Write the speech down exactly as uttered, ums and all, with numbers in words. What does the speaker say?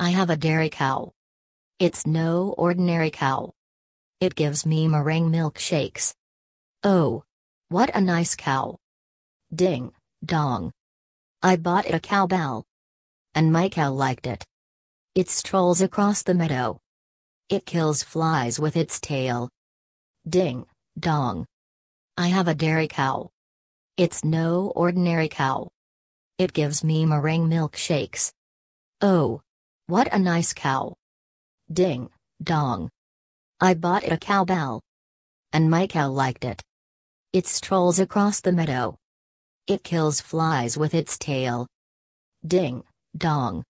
I have a dairy cow. It's no ordinary cow. It gives me meringue milkshakes. Oh, what a nice cow. Ding, dong. I bought a cowbell. And my cow liked it. It strolls across the meadow. It kills flies with its tail. Ding, dong. I have a dairy cow. It's no ordinary cow. It gives me meringue milkshakes. Oh, what a nice cow. Ding, dong. I bought a cowbell. And my cow liked it. It strolls across the meadow. It kills flies with its tail. Ding, dong.